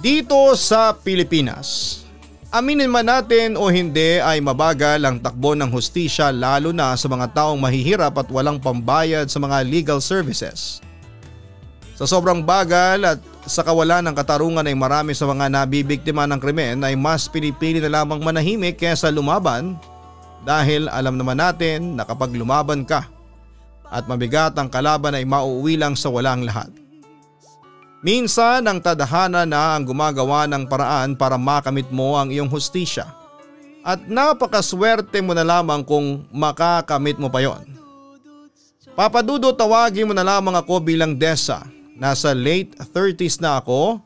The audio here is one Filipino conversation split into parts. dito sa Pilipinas. Aminin man natin o hindi ay mabagal ang takbo ng hustisya lalo na sa mga taong mahihirap at walang pambayad sa mga legal services. Sa sobrang bagal at sa kawalan ng katarungan ay marami sa mga nabibiktima ng krimen ay mas pinipili na lamang manahimik kaysa lumaban dahil alam naman natin na kapag lumaban ka at mabigat ang kalaban ay mauuwi lang sa walang lahat. Minsan ang tadhana na ang gumagawa ng paraan para makamit mo ang iyong hustisya at napakaswerte mo na lamang kung makakamit mo pa yon. Papa Dudut, tawagin mo na lamang ako bilang Desa. Nasa late 30s na ako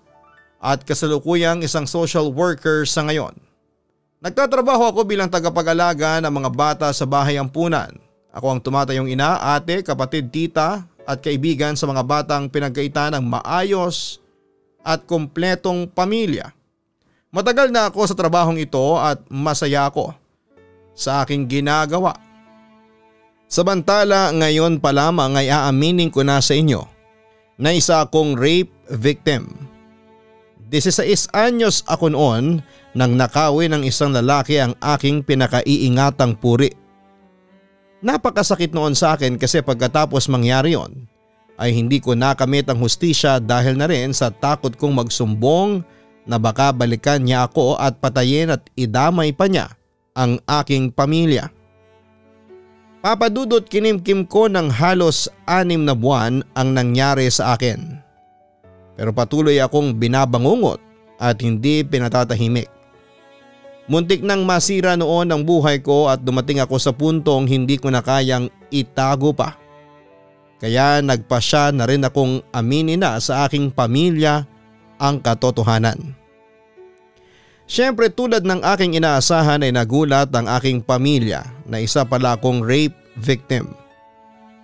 at kasalukuyang isang social worker sa ngayon. Nagtatrabaho ako bilang tagapag-alaga ng mga bata sa bahay ampunan. Ako ang tumatayong ina, ate, kapatid, tita at kaibigan sa mga batang pinagkaitan ng maayos at kumpletong pamilya. Matagal na ako sa trabahong ito at masaya ako sa aking ginagawa. Samantala ngayon pa lamang ay aaminin ko na sa inyo na isa akong rape victim. 16 anyos ako noon nang nakawin ng isang lalaki ang aking pinakaiingatang puri. Napakasakit noon sa akin kasi pagkatapos mangyari yon ay hindi ko nakamit ang hustisya dahil na rin sa takot kong magsumbong na baka balikan niya ako at patayin at idamay pa niya ang aking pamilya. Papa Dudut, kinimkim ko ng halos 6 na buwan ang nangyari sa akin. Pero patuloy akong binabangungot at hindi pinatatahimik. Muntik nang masira noon ang buhay ko at dumating ako sa puntong hindi ko na kayang itago pa. Kaya nagpasya na rin akong aminin na sa aking pamilya ang katotohanan. Siyempre tulad ng aking inaasahan ay nagulat ang aking pamilya na isa pala akong rape victim.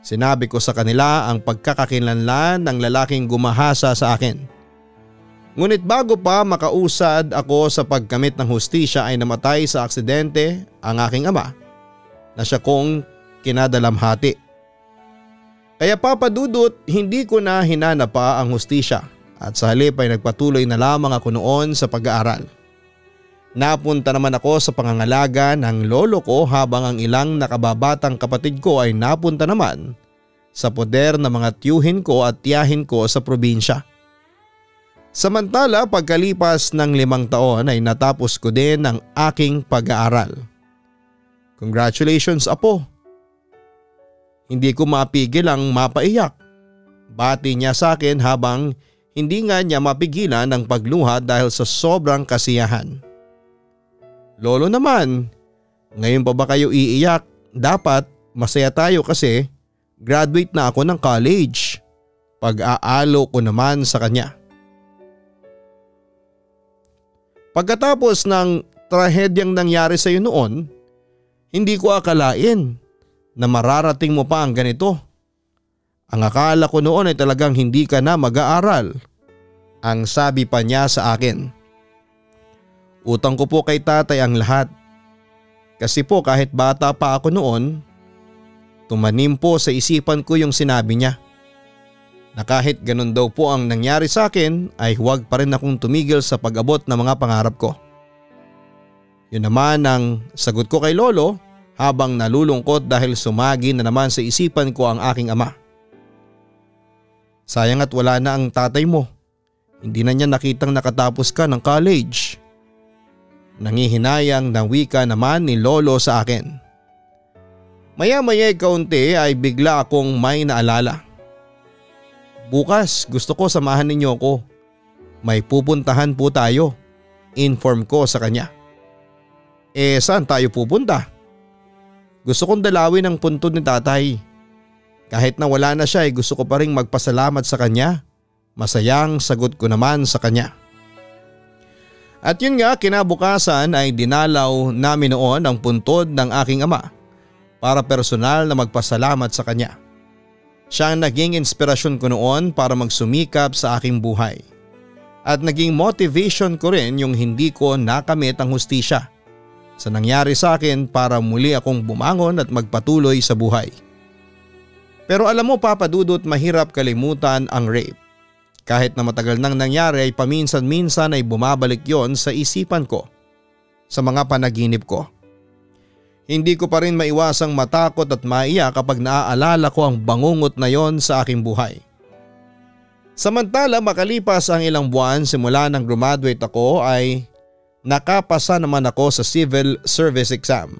Sinabi ko sa kanila ang pagkakakilanlan ng lalaking gumahasa sa akin. Ngunit bago pa makausad ako sa pagkamit ng hustisya ay namatay sa aksidente ang aking ama na siya kong kinadalamhati. Kaya Papa Dudut, hindi ko na hinanap pa ang hustisya at sa halip ay nagpatuloy na lamang ako noon sa pag-aaral. Napunta naman ako sa pangangalaga ng lolo ko habang ang ilang nakababatang kapatid ko ay napunta naman sa poder ng mga tiyuhin ko at tiyahin ko sa probinsya. Samantala pagkalipas ng 5 taon ay natapos ko din ang aking pag-aaral. Congratulations, apo. Hindi ko mapigil ang mapaiyak. Bati niya sa akin habang hindi nga niya mapigilan ang pagluha dahil sa sobrang kasiyahan. Lolo naman, ngayon pa ba kayo iiyak? Dapat masaya tayo kasi graduate na ako ng college. Pag-aalo ko naman sa kanya. Pagkatapos ng trahedyang nangyari sa iyo noon, hindi ko akalain na mararating mo pa ang ganito. Ang akala ko noon ay talagang hindi ka na mag-aaral, ang sabi pa niya sa akin. Utang ko po kay tatay ang lahat. Kasi po kahit bata pa ako noon, tumanim po sa isipan ko yung sinabi niya. Na kahit ganun daw po ang nangyari sa akin ay huwag pa rin akong tumigil sa pag-abot ng mga pangarap ko. Yun naman ang sagot ko kay Lolo habang nalulungkot dahil sumagi na naman sa isipan ko ang aking ama. Sayang at wala na ang tatay mo. Hindi na niya nakitang nakatapos ka ng college. Nangihinayang na wika naman ni Lolo sa akin. Maya-maya kaunti ay bigla akong may naalala. Bukas gusto ko samahan ninyo ako. May pupuntahan po tayo. Inform ko sa kanya. Eh saan tayo pupunta? Gusto kong dalawin ang puntod ni tatay. Kahit na wala na siya ay gusto ko pa rin magpasalamat sa kanya. Masayang sagot ko naman sa kanya. At yun nga, kinabukasan ay dinalaw namin noon ang puntod ng aking ama para personal na magpasalamat sa kanya. Siya ang naging inspirasyon ko noon para magsumikap sa aking buhay. At naging motivation ko rin yung hindi ko nakamit ang hustisya sa nangyari sa akin para muli akong bumangon at magpatuloy sa buhay. Pero alam mo Papa Dudut, mahirap kalimutan ang rape. Kahit na matagal nang nangyari ay paminsan-minsan ay bumabalik yon sa isipan ko, sa mga panaginip ko. Hindi ko pa rin maiwasang matakot at maiyak kapag naaalala ko ang bangungot na yon sa aking buhay. Samantala makalipas ang ilang buwan simula nang graduate ako ay nakapasa naman ako sa civil service exam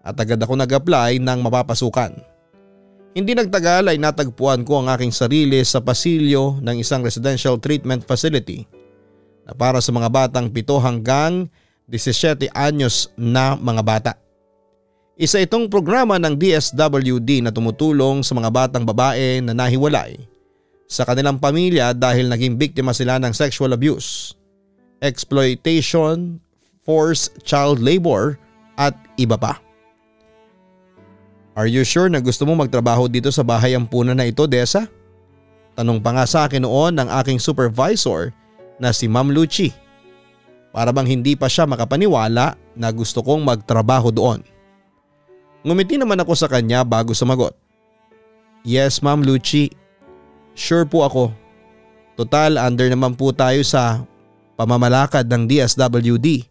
at agad ako nag-apply ng mapapasukan. Hindi nagtagal ay natagpuan ko ang aking sarili sa pasilyo ng isang residential treatment facility na para sa mga batang 7 hanggang 17 anyos na mga bata. Isa itong programa ng DSWD na tumutulong sa mga batang babae na nahiwalay sa kanilang pamilya dahil naging biktima sila ng sexual abuse, exploitation, forced child labor at iba pa. Are you sure na gusto mo magtrabaho dito sa bahay ampunan na ito, Desa? Tanong pa nga sa akin noon ng aking supervisor na si Ma'am Luchi. Para bang hindi pa siya makapaniwala na gusto kong magtrabaho doon. Ngumiti naman ako sa kanya bago sumagot. Yes, Ma'am Luchi. Sure po ako. Total, under naman po tayo sa pamamalakad ng DSWD.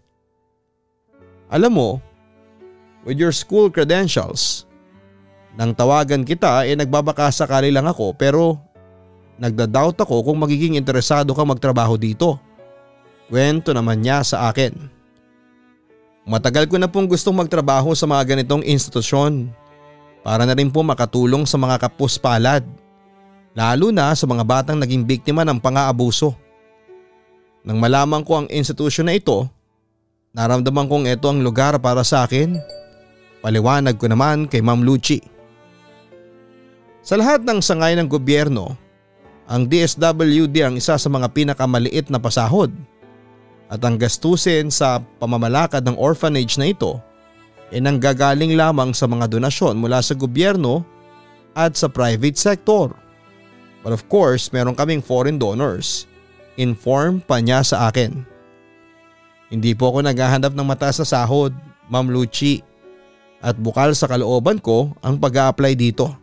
Alam mo, with your school credentials, nang tawagan kita ay nagbabaka sakali lang ako pero nagda-doubt ako kung magiging interesado ka magtrabaho dito. Kwento naman niya sa akin. Matagal ko na pong gustong magtrabaho sa mga ganitong institusyon para na rin po makatulong sa mga kapuspalad, lalo na sa mga batang naging biktima ng pang-aabuso. Nang malaman ko ang institusyon na ito, naramdaman kong ito ang lugar para sa akin. Paliwanag ko naman kay Ma'am Luchi. Sa lahat ng sangay ng gobyerno, ang DSWD ang isa sa mga pinakamaliit na pasahod at ang gastusin sa pamamalakad ng orphanage na ito ay nanggagaling lamang sa mga donasyon mula sa gobyerno at sa private sector. But of course, meron kaming foreign donors. Inform pa niya sa akin. Hindi po ako naghahanap ng mataas na sahod, Ma'am Luchi, at bukal sa kalooban ko ang pag-a-apply dito.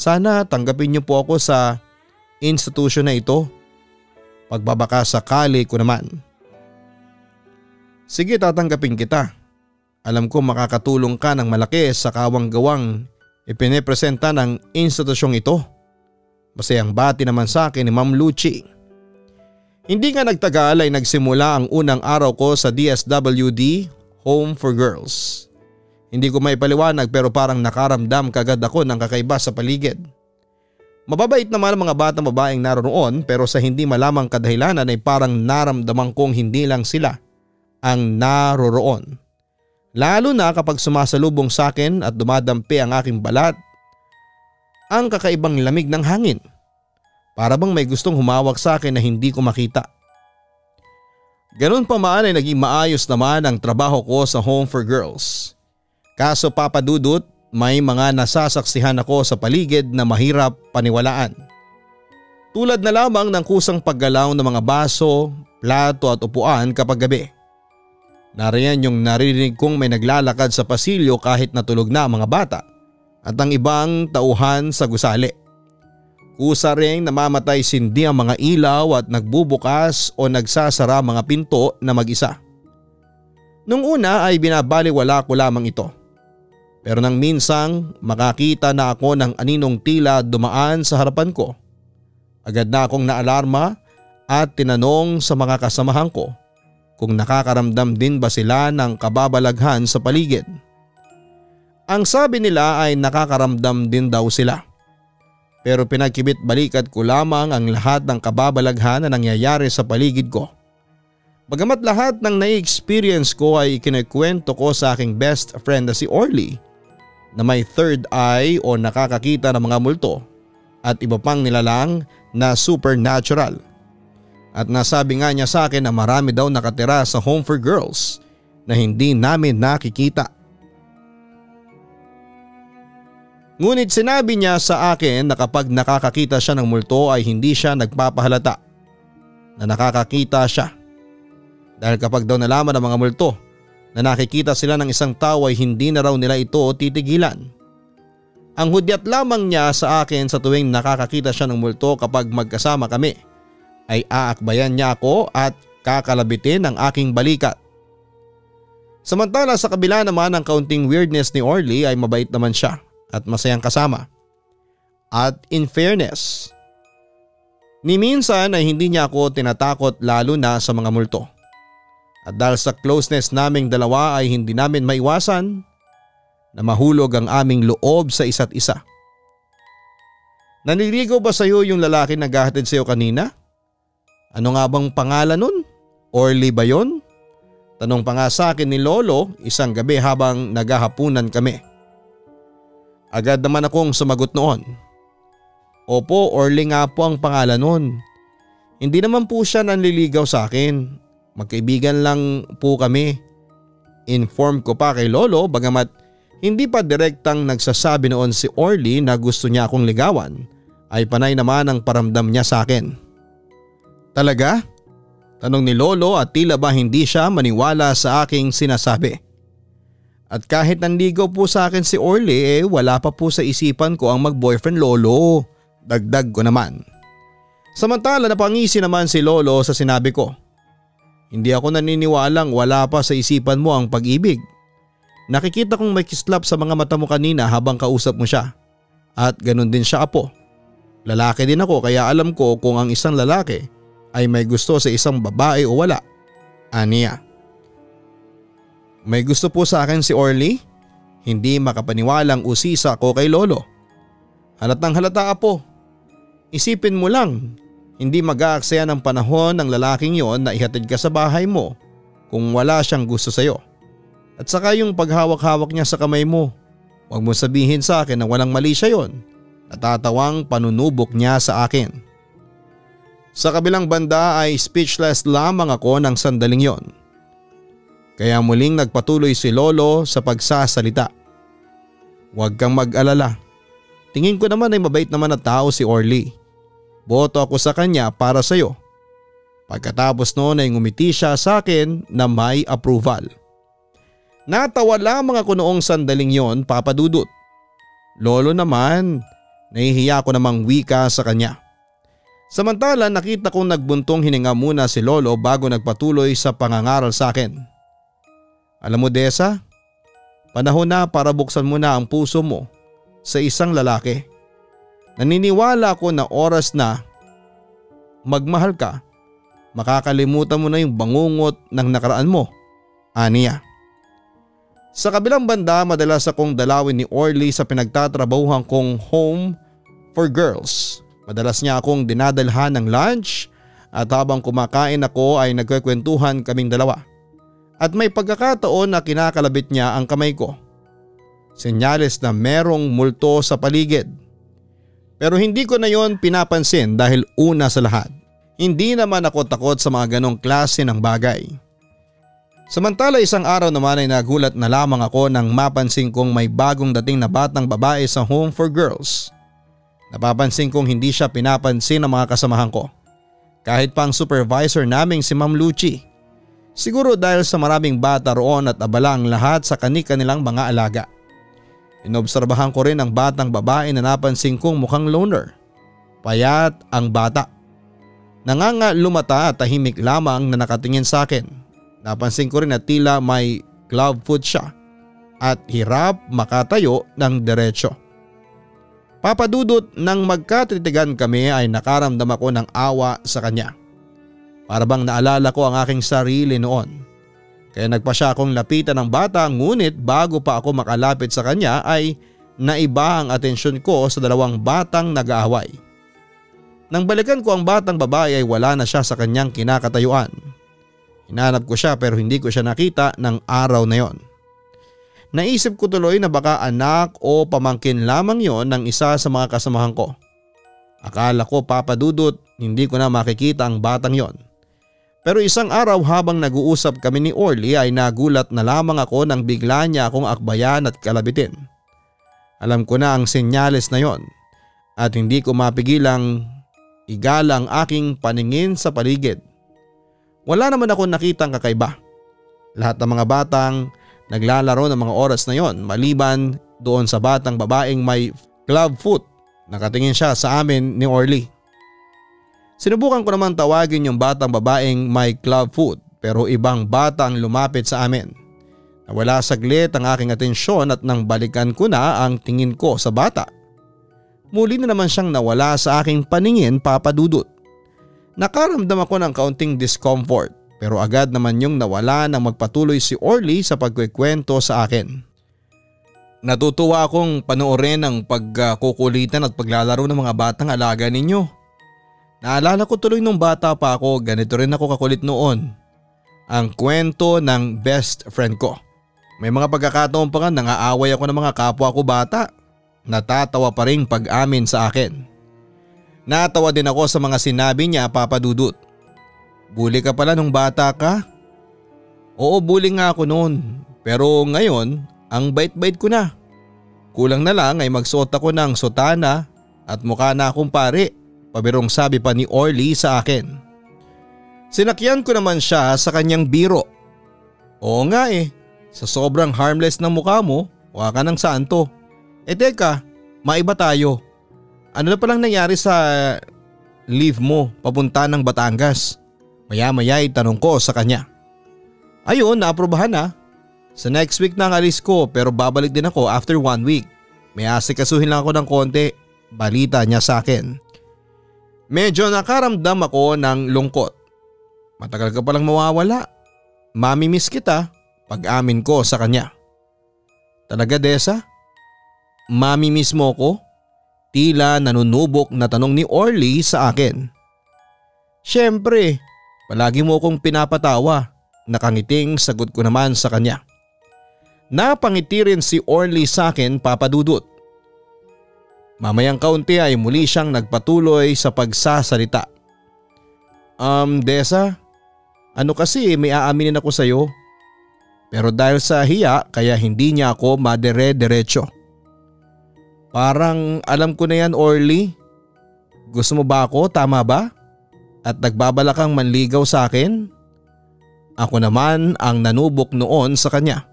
Sana tanggapin niyo po ako sa institusyon na ito. Pagbabaka sakali ko naman. Sige, tatanggapin kita. Alam ko makakatulong ka ng malaki sa kawang-gawang ipinipresenta ng institusyong ito. Masayang bati naman sa akin ni Ma'am Luchi. Hindi nga nagtagal ay nagsimula ang unang araw ko sa DSWD Home for Girls. Hindi ko maipaliwanag pero parang nakaramdam kagad ako ng kakaiba sa paligid. Mababait naman ang mga batang babaeng naroon pero sa hindi malamang kadahilanan ay parang naramdaman kong hindi lang sila ang naroon. Lalo na kapag sumasalubong sa akin at dumadampi ang aking balat, ang kakaibang lamig ng hangin. Para bang may gustong humawak sa akin na hindi ko makita. Ganun pa man ay naging maayos naman ang trabaho ko sa Home for Girls. Kaso Papa Dudut, may mga nasasaksihan ako sa paligid na mahirap paniwalaan. Tulad na lamang ng kusang paggalaw ng mga baso, plato at upuan kapag gabi. Nariyan yung naririnig kong may naglalakad sa pasilyo kahit natulog na ang mga bata at ang ibang tauhan sa gusali. Kusa ring namamatay sindi ang mga ilaw at nagbubukas o nagsasara mga pinto na mag-isa. Nung una ay binabaliwala ko lamang ito. Pero nang minsang makakita na ako ng aninong tila dumaan sa harapan ko, agad na akong naalarma at tinanong sa mga kasamahan ko kung nakakaramdam din ba sila ng kababalaghan sa paligid. Ang sabi nila ay nakakaramdam din daw sila. Pero pinagkibit balikat ko lamang ang lahat ng kababalaghan na nangyayari sa paligid ko. Bagamat lahat ng na-experience ko ay ikinukwento ko sa aking best friend na si Orly na may third eye o nakakakita ng mga multo at iba pang nilalang na supernatural. At nasabi nga niya sa akin na marami daw nakatira sa Home for Girls na hindi namin nakikita. Ngunit sinabi niya sa akin na kapag nakakakita siya ng multo ay hindi siya nagpapahalata na nakakakita siya. Dahil kapag daw nalaman ng mga multo na nakikita sila ng isang tao ay hindi na raw nila ito titigilan. Ang hudyat lamang niya sa akin sa tuwing nakakakita siya ng multo kapag magkasama kami ay aakbayan niya ako at kakalabitin ang aking balikat. Samantala sa kabila naman ng kaunting weirdness ni Orly ay mabait naman siya at masayang kasama. At in fairness, niminsan ay hindi niya ako tinatakot lalo na sa mga multo. At dahil sa closeness naming dalawa ay hindi namin maiwasan na mahulog ang aming loob sa isa't isa. Naniligaw ba sa iyo yung lalaki na naghahatid sa iyo kanina? Ano nga bang pangalan nun? Orly ba yun? Tanong pa nga sa akin ni Lolo isang gabi habang naghahapunan kami. Agad naman akong sumagot noon. Opo, Orly nga po ang pangalan nun. Hindi naman po siya nanliligaw sa akin. Magkaibigan lang po kami. Inform ko pa kay Lolo bagamat hindi pa direktang nagsasabi noon si Orly na gusto niya akong ligawan ay panay naman ang paramdam niya sa akin. Talaga? Tanong ni Lolo at tila ba hindi siya maniwala sa aking sinasabi. At kahit nanligaw po sa akin si Orly wala pa po sa isipan ko ang mag-boyfriend Lolo. Dagdag ko naman. Samantala napangisi naman si Lolo sa sinabi ko. Hindi ako naniniwalang wala pa sa isipan mo ang pag-ibig. Nakikita kong may kislap sa mga mata mo kanina habang kausap mo siya. At ganun din siya apo. Lalaki din ako kaya alam ko kung ang isang lalaki ay may gusto sa isang babae o wala. Aniya. May gusto po sa akin si Orly? Hindi makapaniwalang usisa ko kay Lolo. Halatang halata po. Isipin mo lang, hindi mag-aaksaya ng panahon ng lalaking yon na ihatid ka sa bahay mo kung wala siyang gusto sa'yo. At saka yung paghawak-hawak niya sa kamay mo, huwag mo sabihin sa akin na walang mali siya yon. Natatawang panunubok niya sa akin. Sa kabilang banda ay speechless lamang ako ng sandaling yon. Kaya muling nagpatuloy si Lolo sa pagsasalita. Huwag kang mag-alala. Tingin ko naman ay mabait naman na tao si Orly. Boto ako sa kanya para sa'yo. Pagkatapos noon ay ngumiti siya sa akin na may approval. Natawa lamang ako noong sandaling yon, Papa Dudut. Lolo naman, nahihiya ko namang wika sa kanya. Samantala nakita kong nagbuntong hininga muna si Lolo bago nagpatuloy sa pangangaral sa akin. Alam mo Desa, panahon na para buksan mo na ang puso mo sa isang lalaki. Naniniwala ako na oras na magmahal ka, makakalimutan mo na yung bangungot ng nakaraan mo. Aniya. Sa kabilang banda madalas akong dalawin ni Orly sa pinagtatrabahuhan kong home for girls. Madalas niya akong dinadalhan ng lunch at habang kumakain ako ay nagkwekwentuhan kaming dalawa. At may pagkakataon na kinakalabit niya ang kamay ko. Senyales na merong multo sa paligid. Pero hindi ko na yon pinapansin dahil una sa lahat, hindi naman ako takot sa mga ganong klase ng bagay. Samantala isang araw naman ay nagulat na lamang ako nang mapansin kong may bagong dating na batang babae sa home for girls. Napapansin kong hindi siya pinapansin ng mga kasamahan ko. Kahit pang supervisor naming si Ma'am Luchi. Siguro dahil sa maraming bata roon at abala ang lahat sa kani-kanilang mga alaga. Inobserbahan ko rin ang batang babae na napansin kong mukhang loner. Payat ang bata. Nangangalumata at tahimik lamang na nakatingin sa akin. Napansin ko rin na tila may clubfoot siya at hirap makatayo ng derecho. Papa Dudut, nang magkatitigan kami ay nakaramdam ako ng awa sa kanya. Para bang naalala ko ang aking sarili noon. Kaya nagpa siya akong lapitan ng bata ngunit bago pa ako makalapit sa kanya ay naiba ang atensyon ko sa dalawang batang nag-aaway. Nang balikan ko ang batang babae ay wala na siya sa kanyang kinakatayuan. Hinanap ko siya pero hindi ko siya nakita ng araw na yon. Naisip ko tuloy na baka anak o pamangkin lamang yon ng isa sa mga kasamahan ko. Akala ko Papa Dudut, hindi ko na makikita ang batang yon. Pero isang araw habang nag-uusap kami ni Orly ay nagulat na lamang ako nang bigla niya akong akbayan at kalabitin. Alam ko na ang senyales na yon at hindi ko mapigilang igala ang aking paningin sa paligid. Wala naman ako nakitang kakaiba. Lahat ng mga batang naglalaro ng mga oras na yon maliban doon sa batang babaeng may club foot. Nakatingin siya sa amin ni Orly. Sinubukan ko naman tawagin yung batang babaeng may club foot pero ibang batang lumapit sa amin. Nawala saglit ang aking atensyon at nang balikan ko na ang tingin ko sa bata, muli na naman siyang nawala sa aking paningin, Papa Dudut. Nakaramdam ako ng kaunting discomfort pero agad naman yung nawala nang magpatuloy si Orly sa pagkukwento sa akin. Natutuwa akong panoorin ang pagkukulitan at paglalaro ng mga batang alaga ninyo. Naalala ko tuloy nung bata pa ako, ganito rin ako kakulit noon. Ang kwento ng best friend ko. May mga pagkakataon pa nga nangaaway ako ng mga kapwa ko bata. Natatawa pa rin pag-amin sa akin. Natawa din ako sa mga sinabi niya, Papa Dudut. Bully ka pala nung bata ka? Oo, bully nga ako noon. Pero ngayon, ang bait-bait ko na. Kulang na lang ay magsuot ako ng sotana at mukha na akong pare, pabirong sabi pa ni Orly sa akin. Sinakyan ko naman siya sa kanyang biro. Oo nga eh, sa sobrang harmless ng mukha mo, mukha ka ng santo. E teka, maiba tayo. Ano na palang nangyari sa leave mo papunta ng Batangas? Maya-maya itanong ko sa kanya. Ayun, naaprobahan na. Sa next week na ang alis ko pero babalik din ako after 1 week. May asikasuhin lang ako ng konti, balita niya sa akin. Medyo nakaramdam ako ng lungkot. Matagal ka palang mawawala. Mamimiss kita, pag-amin ko sa kanya. Talaga Desa? Mamimiss mo ko? Tila nanunubok na tanong ni Orly sa akin. Siyempre, palagi mo kong pinapatawa. Nakangiting sagot ko naman sa kanya. Napangiti rin si Orly sa akin, Papa Dudut. Mamayang kaunti ay muli siyang nagpatuloy sa pagsasalita. Desa, ano kasi may aaminin ako sa'yo. Pero dahil sa hiya kaya hindi niya ako madere-derecho. Parang alam ko na yan, Orly. Gusto mo ba ako, tama ba? At nagbabala kang manligaw sa akin? Ako naman ang nanubok noon sa kanya.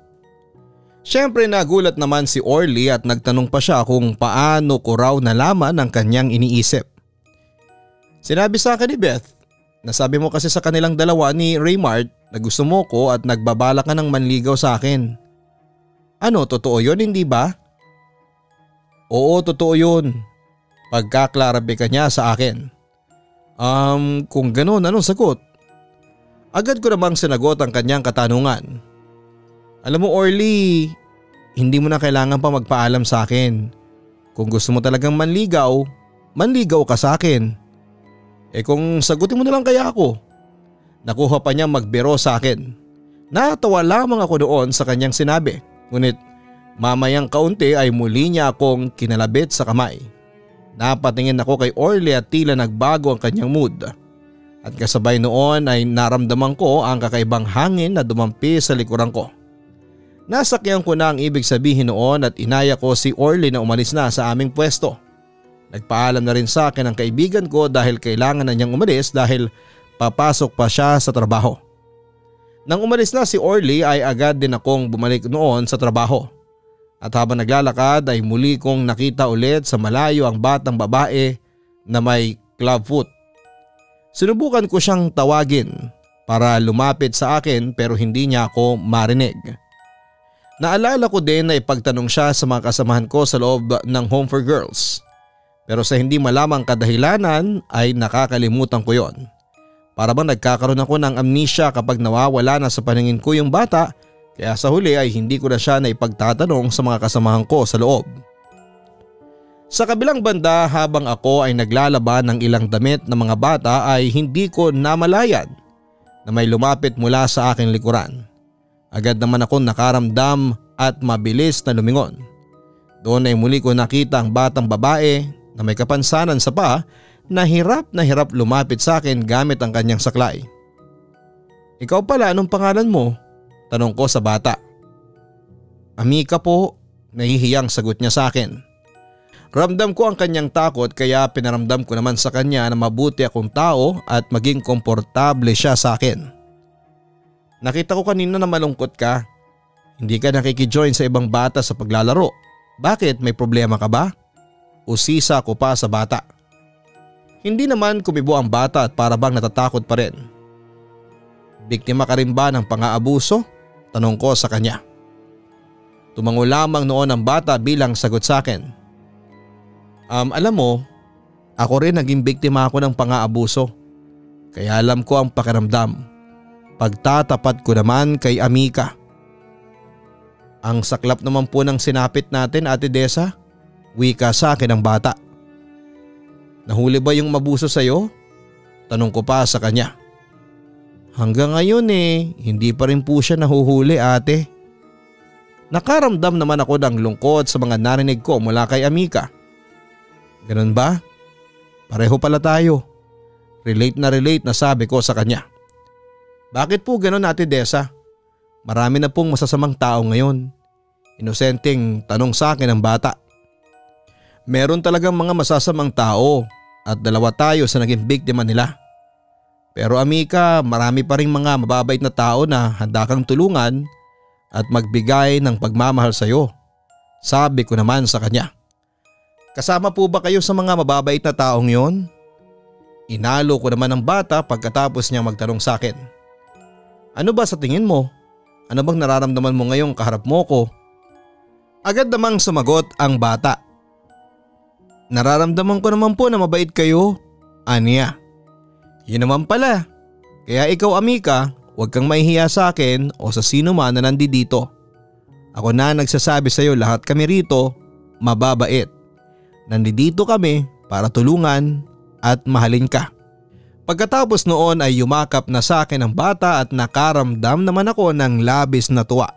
Siyempre nagulat naman si Orly at nagtanong pa siya kung paano ko raw nalaman ang kanyang iniisip. Sinabi sa akin ni Beth, nasabi mo kasi sa kanilang dalawa ni Raymart na gusto mo ko at nagbabala ka ng manligaw sa akin. Ano, totoo yun hindi ba? Oo, totoo yun. Pagkaklarabi ka niya sa akin. Kung ganun, anong sagot? Agad ko namang sinagot ang kanyang katanungan. Alam mo Orly, hindi mo na kailangan pa magpaalam sa akin. Kung gusto mo talagang manligaw, manligaw ka sa akin. Eh kung sagutin mo na lang kaya ako. Nakuha pa niya magbiro sa akin. Natawa lamang ako doon sa kanyang sinabi. Ngunit mamayang kaunti ay muli niya akong kinalabit sa kamay. Napatingin ako kay Orly at tila nagbago ang kanyang mood. At kasabay noon ay naramdaman ko ang kakaibang hangin na dumampi sa likuran ko. Nasakyan ko na ang ibig sabihin noon at inaya ko si Orly na umalis na sa aming pwesto. Nagpaalam na rin sa akin ang kaibigan ko dahil kailangan na niyang umalis dahil papasok pa siya sa trabaho. Nang umalis na si Orly ay agad din akong bumalik noon sa trabaho. At habang naglalakad ay muli kong nakita ulit sa malayo ang batang babae na may club foot. Sinubukan ko siyang tawagin para lumapit sa akin pero hindi niya ako marinig. Naalala ko din na ipagtanong siya sa mga kasamahan ko sa loob ng Home for Girls. Pero sa hindi malamang kadahilanan ay nakakalimutan ko yon. Para bang nagkakaroon ako ng amnesia kapag nawawala na sa paningin ko yung bata kaya sa huli ay hindi ko na siya na ipagtatanong sa mga kasamahan ko sa loob. Sa kabilang banda habang ako ay naglalaban ng ilang damit ng mga bata ay hindi ko namalayan na may lumapit mula sa aking likuran. Agad naman ako nakaramdam at mabilis na lumingon. Doon ay muli ko nakita ang batang babae na may kapansanan sa paa na hirap lumapit sa akin gamit ang kanyang saklay. Ikaw pala, anong pangalan mo? Tanong ko sa bata. Amika po, nahihiyang sagot niya sa akin. Ramdam ko ang kanyang takot kaya pinaramdam ko naman sa kanya na mabuti akong tao at maging komportable siya sa akin. Nakita ko kanina na malungkot ka. Hindi ka nakikijoin sa ibang bata sa paglalaro. Bakit, may problema ka ba? Usisa ko pa sa bata. Hindi naman kumibo ang bata at para bang natatakot pa rin. Biktima ka rin ba ng pang-aabuso? Tanong ko sa kanya. Tumango lamang noon ang bata bilang sagot sa akin. Alam mo, ako rin naging biktima ako ng pang-aabuso. Kaya alam ko ang pakiramdam. Pagtatapat ko naman kay Amika. Ang saklap naman po ng sinapit natin, Ate Desa. Wika sa akin ang bata. Nahuli ba yung mabuso sa'yo? Tanong ko pa sa kanya. Hanggang ngayon hindi pa rin po siya nahuhuli, ate. Nakaramdam naman ako ng lungkot sa mga narinig ko mula kay Amika. Ganun ba? Pareho pala tayo. Relate na sabi ko sa kanya. Bakit po ganun, Ate Desa? Marami na pong masasamang tao ngayon. Inosenteng tanong sa akin ng bata. Meron talagang mga masasamang tao at dalawa tayo sa naging biktima nila. Pero Amika, marami pa rin mga mababait na tao na handa kang tulungan at magbigay ng pagmamahal sa iyo. Sabi ko naman sa kanya. Kasama po ba kayo sa mga mababait na taong yon? Inalo ko naman ang bata pagkatapos niyang magtanong sa akin. Ano ba sa tingin mo? Ano bang nararamdaman mo ngayong kaharap mo ko? Agad namang sumagot ang bata. Nararamdaman ko naman po na mabait kayo, aniya. Yun naman pala. Kaya ikaw, Amika, huwag kang mahihiya sa akin o sa sino man na nandito. Ako na nagsasabi sa iyo, lahat kami rito mababait. Nandito kami para tulungan at mahalin ka. Pagkatapos noon ay yumakap na sa akin ang bata at nakaramdam naman ako ng labis na tuwa.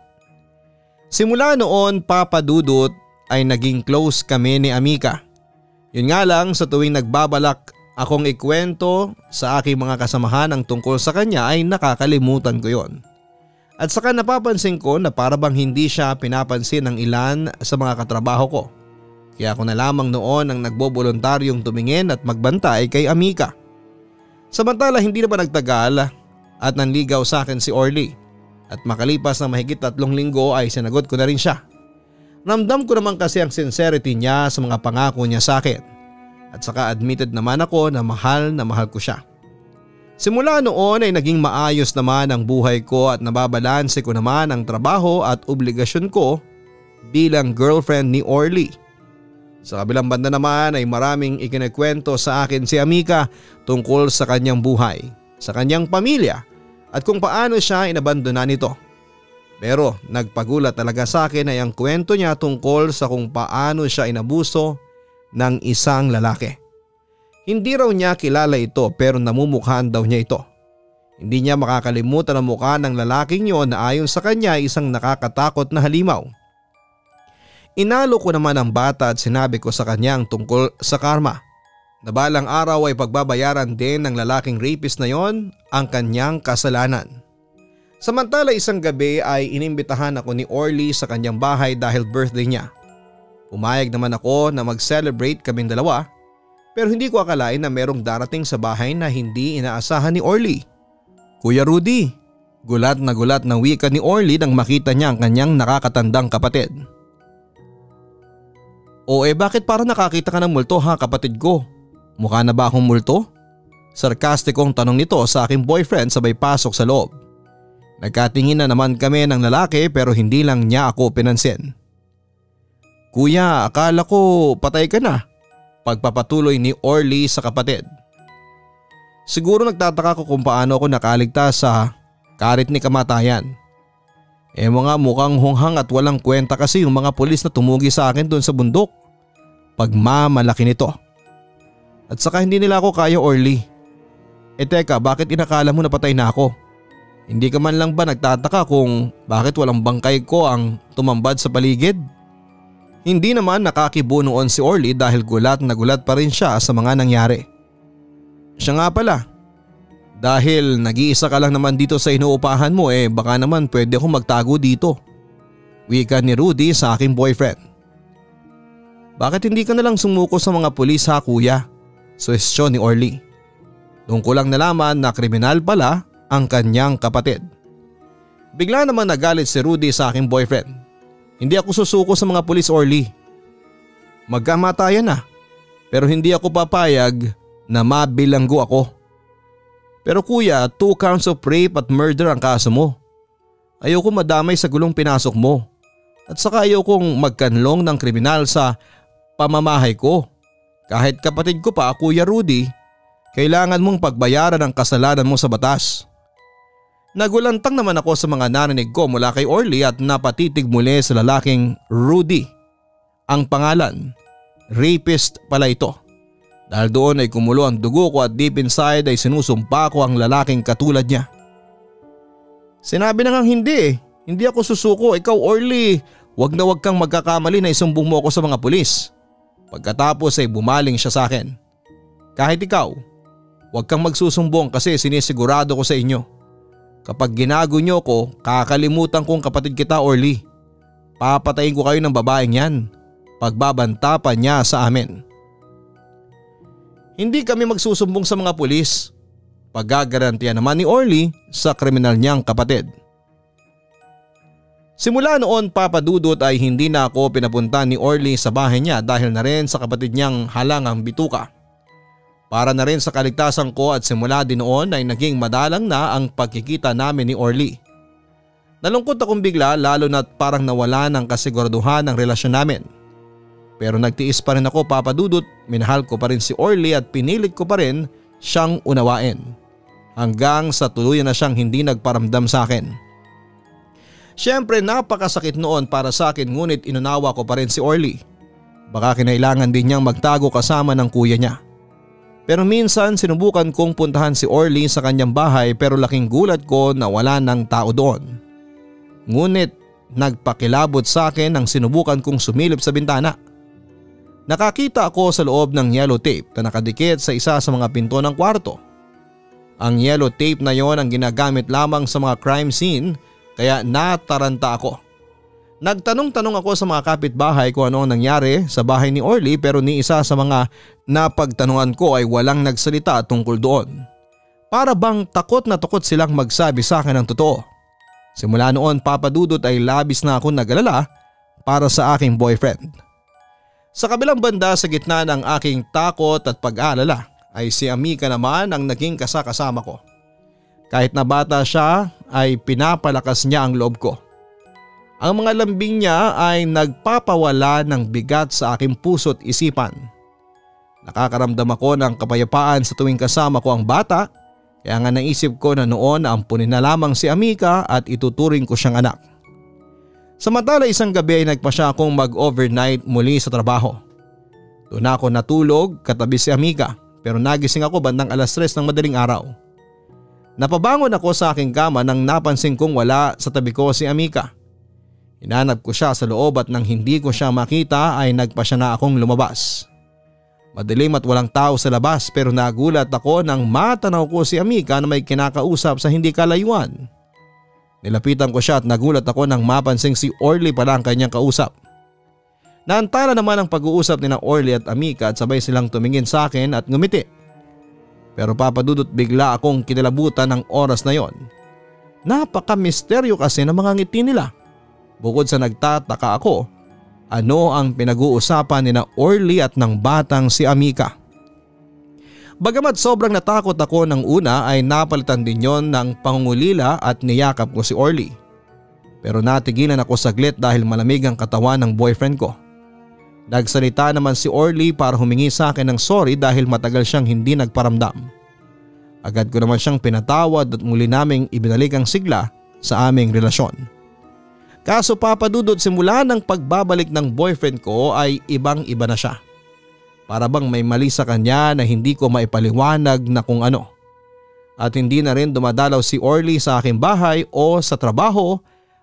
Simula noon, Papa Dudut, ay naging close kami ni Amika. Yun nga lang, sa tuwing nagbabalak akong ikwento sa aking mga kasamahan ang tungkol sa kanya ay nakakalimutan ko yon. At saka napapansin ko na parabang hindi siya pinapansin ng ilan sa mga katrabaho ko. Kaya ako na lamang noon ang nagbobolontaryong tumingin at magbantay kay Amika. Samantala hindi na pa nagtagal at nanligaw sa akin si Orly. At makalipas ng mahigit 3 linggo ay sinagot ko na rin siya. Ramdam ko naman kasi ang sincerity niya sa mga pangako niya sa akin. At saka admitted naman ako na mahal ko siya. Simula noon ay naging maayos naman ang buhay ko at nababalanse ko naman ang trabaho at obligasyon ko bilang girlfriend ni Orly. Sa kabilang banda naman ay maraming ikinikwento sa akin si Amika tungkol sa kanyang buhay, sa kanyang pamilya at kung paano siya inabandona nito. Pero nagpagulat talaga sa akin ay ang kwento niya tungkol sa kung paano siya inabuso ng isang lalaki. Hindi raw niya kilala ito pero namumukhaan daw niya ito. Hindi niya makakalimutan ang mukha ng lalaking yon na ayon sa kanya ay isang nakakatakot na halimaw. Inalo ko naman ang bata at sinabi ko sa kanya ang tungkol sa karma. Na balang araw ay pagbabayaran din ng lalaking rapist na yon ang kanyang kasalanan. Samantala isang gabi ay inimbitahan ako ni Orly sa kanyang bahay dahil birthday niya. Umayag naman ako na mag-celebrate kaming dalawa pero hindi ko akalain na merong darating sa bahay na hindi inaasahan ni Orly. Kuya Rudy, gulat na wika ni Orly nang makita niya ang kanyang nakakatandang kapatid. O bakit parang nakakita ka ng multo ha kapatid ko? Mukha na ba akong multo? Sarkastikong tanong nito sa aking boyfriend sabay pasok sa loob. Nagkatingin na naman kami ng lalaki pero hindi lang niya ako pinansin. Kuya, akala ko patay ka na. Pagpapatuloy ni Orly sa kapatid. Siguro nagtataka ko kung paano ako nakaligtas sa karit ni kamatayan. Mga mukhang hunghang at walang kwenta kasi yung mga pulis na tumugi sa akin doon sa bundok. Pagmamalaki nito. At saka hindi nila ako kaya, Orly. Teka, bakit inakala mo na patay na ako? Hindi ka man lang ba nagtataka kung bakit walang bangkay ko ang tumambad sa paligid? Hindi naman nakakibo noon si Orly dahil gulat na gulat pa rin siya sa mga nangyari. Siya nga pala. Dahil nag-iisa ka lang naman dito sa inuupahan mo baka naman pwede akong magtago dito. Wika ni Rudy sa aking boyfriend. Bakit hindi ka nalang sumuko sa mga pulis ha kuya? Suwestiyon ni Orly. Doon ko lang nalaman na kriminal pala ang kanyang kapatid. Bigla naman nagalit si Rudy sa aking boyfriend. Hindi ako susuko sa mga pulis Orly. Magkamatayan na. Pero hindi ako papayag na mabilanggo ako. Pero kuya, 2 counts of rape at murder ang kaso mo. Ayoko madamay sa gulong pinasok mo. At saka ayokong magkanlong ng kriminal sa pamamahay ko. Kahit kapatid ko pa, Kuya Rudy, kailangan mong pagbayaran ang kasalanan mo sa batas. Nagulantang naman ako sa mga narinig ko mula kay Orly at napatitig muli sa lalaking Rudy. Ang pangalan, rapist pala ito. Dahil doon ay kumulo ang dugo ko at deep inside ay sinusumpa ko ang lalaking katulad niya. Sinabi na ngang hindi eh. Hindi ako susuko, ikaw Orly. Huwag na huwag kang magkakamali na isumbong mo ako sa mga pulis. Pagkatapos ay bumaling siya sa akin. Kahit ikaw, huwag kang magsusumbong kasi sinisigurado ko sa inyo. Kapag ginago niyo ko, kakalimutan kong kapatid kita Orly. Papatayin ko kayo ng babaeng yan. Pagbabanta pa niya sa amin. Hindi kami magsusumbong sa mga pulis. Paggagarantiya naman ni Orly sa kriminal niyang kapatid. Simula noon Papa Dudut ay hindi na ako pinapunta ni Orly sa bahay niya dahil na rin sa kapatid niyang halangang bituka. Para na rin sa kaligtasan ko at simula din noon ay naging madalang na ang pagkikita namin ni Orly. Nalungkot akong bigla lalo na't parang nawala ng kasiguraduhan ang relasyon namin. Pero nagtiis pa rin ako Papa Dudut, minahal ko pa rin si Orly at pinilit ko pa rin siyang unawain. Hanggang sa tuluyan na siyang hindi nagparamdam sa akin. Siyempre napakasakit noon para sa akin ngunit inunawa ko pa rin si Orly. Baka kinailangan din niyang magtago kasama ng kuya niya. Pero minsan sinubukan kong puntahan si Orly sa kanyang bahay pero laking gulat ko na wala ng tao doon. Ngunit nagpakilabot sa akin ang sinubukan kong sumilip sa bintana. Nakakita ako sa loob ng yellow tape na nakadikit sa isa sa mga pinto ng kwarto. Ang yellow tape na yon ang ginagamit lamang sa mga crime scene kaya nataranta ako. Nagtanong-tanong ako sa mga kapitbahay kung ano ang nangyari sa bahay ni Orly pero ni isa sa mga napagtanungan ko ay walang nagsalita tungkol doon. Para bang takot na takot silang magsabi sa akin ng totoo. Simula noon Papa Dudut ay labis na akong nag-alala para sa aking boyfriend. Sa kabilang banda sa gitna ng aking takot at pag-alala ay si Amika naman ang naging kasakasama ko. Kahit na bata siya ay pinapalakas niya ang loob ko. Ang mga lambing niya ay nagpapawala ng bigat sa aking puso't isipan. Nakakaramdam ako ng kapayapaan sa tuwing kasama ko ang bata, kaya nga naisip ko na noon ampunin na lamang si Amika at ituturing ko siyang anak. Samantala isang gabi ay nagpa siya akong mag-overnight muli sa trabaho. Doon ako natulog katabi si Amika pero nagising ako bandang 3:00 ng madaling araw. Napabangon ako sa aking kama nang napansin kong wala sa tabi ko si Amika. Hinanap ko siya sa loob at nang hindi ko siya makita ay nagpa siya na akong lumabas. Madilim at walang tao sa labas pero nagulat ako nang matanaw ko si Amika na may kinakausap sa hindi kalayuan. Nilapitan ko siya at nagulat ako nang mapansing si Orly pala ang kanyang kausap. Naantala naman ang pag-uusap nina Orly at Amika at sabay silang tumingin sa akin at ngumiti. Pero Papa Dudut bigla akong kinilabutan ng oras na yon. Napaka-misteryo kasi ng mga ngiti nila. Bukod sa nagtataka ako, ano ang pinag-uusapan nina Orly at ng batang si Amika? Bagamat sobrang natakot ako ng una ay napalitan din yon ng pangungulila at niyakap ko si Orly. Pero natigilan ako saglit dahil malamig ang katawan ng boyfriend ko. Nagsalita naman si Orly para humingi sa akin ng sorry dahil matagal siyang hindi nagparamdam. Agad ko naman siyang pinatawad at muli naming ibinalik ang sigla sa aming relasyon. Kaso Papa Dudut simula ng pagbabalik ng boyfriend ko ay ibang iba na siya. Para bang may mali sa kanya na hindi ko maipaliwanag na kung ano. At hindi na rin dumadalaw si Orly sa aking bahay o sa trabaho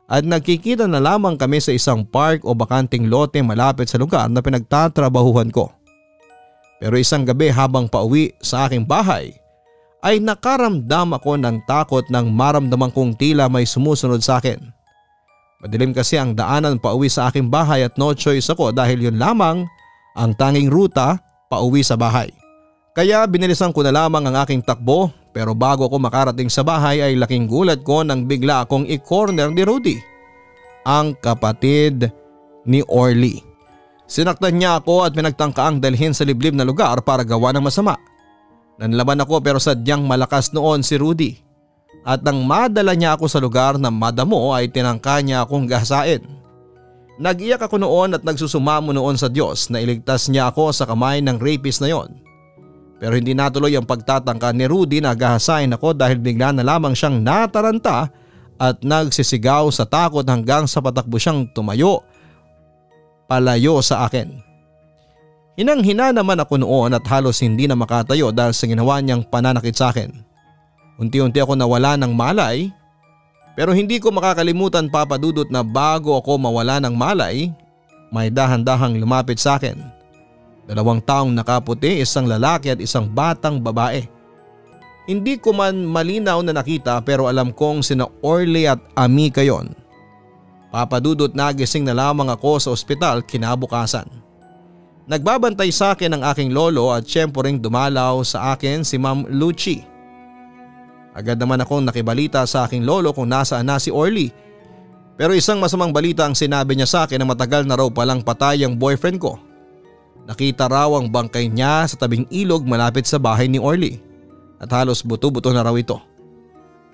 at nagkikita na lamang kami sa isang park o bakanting lote malapit sa lugar na pinagtatrabahuhan ko. Pero isang gabi habang pauwi sa aking bahay ay nakaramdam ako ng takot nang maramdaman kong tila may sumusunod sa akin. Madilim kasi ang daanan pauwi sa aking bahay at no choice ako dahil yun lamang ang tanging ruta pauwi sa bahay. Kaya binilisan ko na lamang ang aking takbo pero bago ako makarating sa bahay ay laking gulat ko nang bigla akong i-corner ni Rudy, ang kapatid ni Orly. Sinaktan niya ako at pinagtangkaang dalhin sa liblib na lugar para gawa ng masama. Nanlaban ako pero sadyang malakas noon si Rudy. At nang madala niya ako sa lugar na madamo ay tinangka niya akong gahasain. Nag-iyak ako noon at nagsusumamo noon sa Diyos na iligtas niya ako sa kamay ng rapist na yon. Pero hindi natuloy ang pagtatangka ni Rudy na gahasain ako dahil bigla na lamang siyang nataranta at nagsisigaw sa takot hanggang sa patakbo siyang tumayo palayo sa akin. Hinang-hina naman ako noon at halos hindi na makatayo dahil sa ginawa niyang pananakit sa akin. Unti-unti ako nawala ng malay pero hindi ko makakalimutan Papa Dudut na bago ako mawala ng malay may dahan-dahang lumapit sa akin. Dalawang taong nakaputi, isang lalaki at isang batang babae. Hindi ko man malinaw na nakita pero alam kong sina Orly at Amika yon. Papa Dudut, nagising na lamang ako sa ospital kinabukasan. Nagbabantay sa akin ang aking lolo at syempre ring dumalaw sa akin si Ma'am Luchi. Agad naman akong nakibalita sa aking lolo kung nasaan na si Orly. Pero isang masamang balita ang sinabi niya sa akin na matagal na raw palang patay ang boyfriend ko. Nakita raw ang bangkay niya sa tabing ilog malapit sa bahay ni Orly at halos buto-buto na raw ito.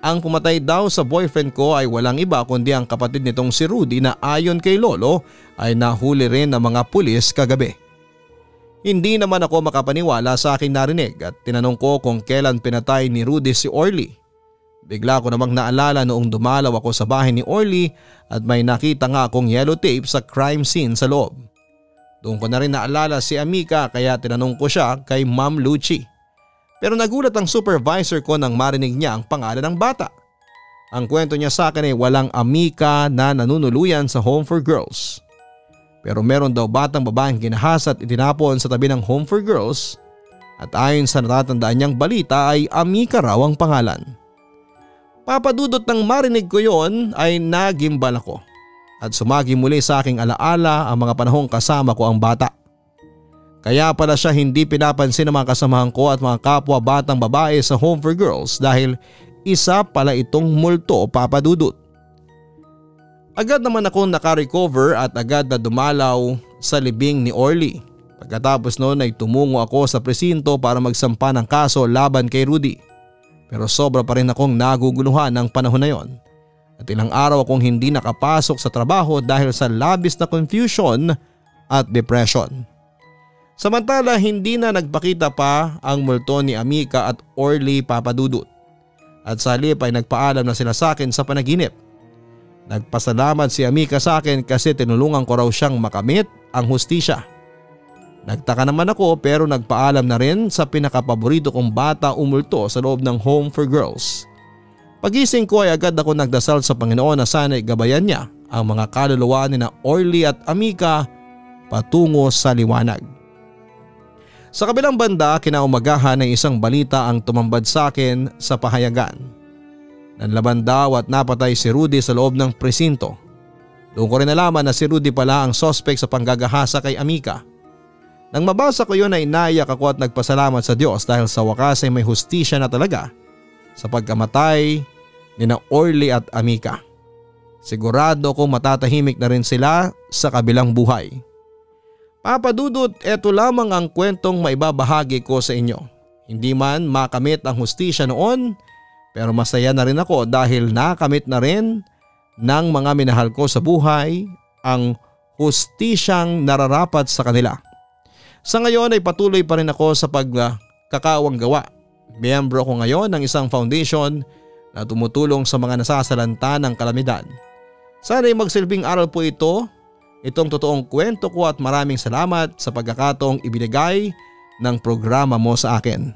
Ang pumatay daw sa boyfriend ko ay walang iba kundi ang kapatid nitong si Rudy na ayon kay lolo ay nahuli rin ng mga pulis kagabi. Hindi naman ako makapaniwala sa aking narinig at tinanong ko kung kailan pinatay ni Rudy si Orly. Bigla ko namang naalala noong dumalaw ako sa bahay ni Orly at may nakita nga akong yellow tape sa crime scene sa loob. Doon ko na rin naalala si Amika kaya tinanong ko siya kay Ma'am Luchi. Pero nagulat ang supervisor ko nang marinig niya ang pangalan ng bata. Ang kwento niya sa akin ay walang Amika na nanunuluyan sa Home for Girls. Pero meron daw batang babaeng ginahas at itinapon sa tabi ng Home for Girls at ayon sa natatandaan niyang balita ay Amika raw ang pangalan. Papa Dudut, nang marinig ko yon ay nagimbal ako at sumagi muli sa aking alaala ang mga panahong kasama ko ang bata. Kaya pala siya hindi pinapansin ng mga kasamahan ko at mga kapwa batang babae sa Home for Girls dahil isa pala itong multo, Papa Dudut. Agad naman akong nakarecover at agad na dumalaw sa libing ni Orly. Pagkatapos noon ay tumungo ako sa presinto para magsampa ng kaso laban kay Rudy. Pero sobra pa rin akong naguguluhan ng panahon na yon. At ilang araw akong hindi nakapasok sa trabaho dahil sa labis na confusion at depression. Samantala hindi na nagpakita pa ang multo ni Amika at Orly, Papa Dudut. At sa halip ay nagpaalam na sila sa akin sa panaginip. Nagpasalamat si Amika sa akin kasi tinulungan ko raw siyang makamit ang hustisya. Nagtaka naman ako pero nagpaalam na rin sa pinakapaborito kong bata umulto sa loob ng Home for Girls. Pagising ko ay agad ako nagdasal sa Panginoon na sana'y gabayan niya ang mga kaluluwa nina Orly at Amika patungo sa liwanag. Sa kabilang banda, kinaumagahan ay isang balita ang tumambad sa akin sa pahayagan. Nanlaban daw at napatay si Rudy sa loob ng presinto. Doon ko rin nalaman na si Rudy pala ang sospek sa panggagahasa kay Amika. Nang mabasa ko yun ay naiyak ako at nagpasalamat sa Diyos dahil sa wakas ay may hustisya na talaga sa pagkamatay nina Orly at Amika. Sigurado kong matatahimik na rin sila sa kabilang buhay. Papa Dudut, eto lamang ang kwentong maibabahagi ko sa inyo. Hindi man makamit ang hustisya noon, pero masaya na rin ako dahil nakamit na rin ng mga minahal ko sa buhay ang hustisyang nararapat sa kanila. Sa ngayon ay patuloy pa rin ako sa pagkakawang gawa. Miyembro ko ngayon ng isang foundation na tumutulong sa mga nasasalanta ng kalamidad. Sana ay magsilbing aral po ito, itong totoong kwento ko at maraming salamat sa pagkakataong ibinigay ng programa mo sa akin.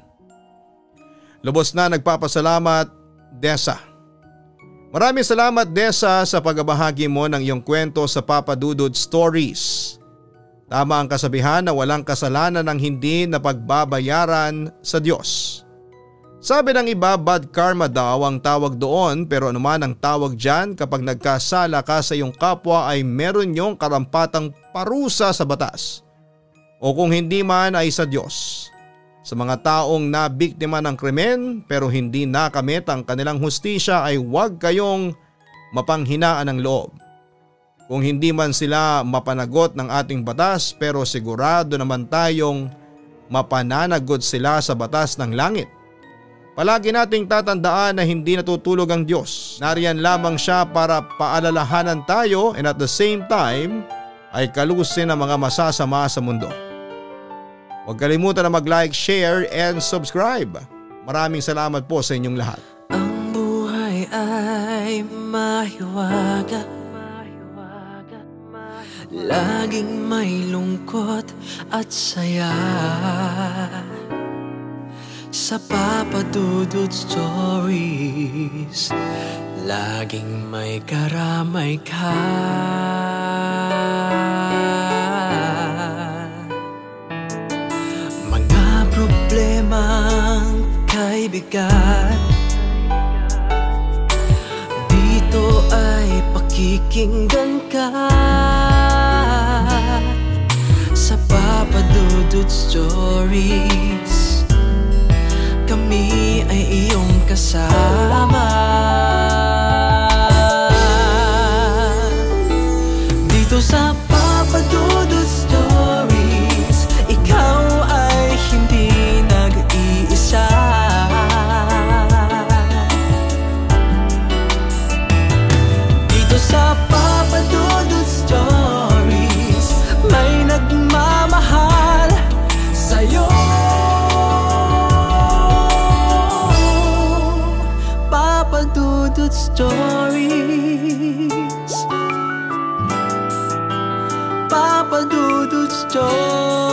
Lubos na nagpapasalamat, Desa. Maraming salamat, Desa, sa pagbabahagi mo ng iyong kwento sa Papa Dudut Stories. Tama ang kasabihan na walang kasalanan ang hindi na pagbabayaran sa Diyos. Sabi ng iba, bad karma daw ang tawag doon, pero anuman ang tawag dyan, kapag nagkasala ka sa iyong kapwa ay meron niyong karampatang parusa sa batas. O kung hindi man ay sa Diyos. Sa mga taong nabiktima ng krimen pero hindi nakamit ang kanilang hustisya ay huwag kayong mapanghinaan ng loob. Kung hindi man sila mapanagot ng ating batas pero sigurado naman tayong mapananagot sila sa batas ng langit. Palagi nating tatandaan na hindi natutulog ang Diyos. Nariyan lamang siya para paalalahanan tayo, and at the same time ay kalusin ang mga masasama sa mundo. Huwag kalimutan na mag-like, share, and subscribe. Maraming salamat po sa inyong lahat. Ang buhay ay mahiwaga, laging may lungkot at saya. Sa Papa Dudut Stories, laging may karamay ka. Mga problemang kaibigan, dito ay pakikinggan ka. Sa Papa Dudut Stories, kami ay iyong kasama. Dito sa Papa Dudut Stories, ikaw ay hindi nag-iisa. Dito sa Papa Dudut Stories, may nagmamahal sa'yo. Stories, Papa Dudut Stories.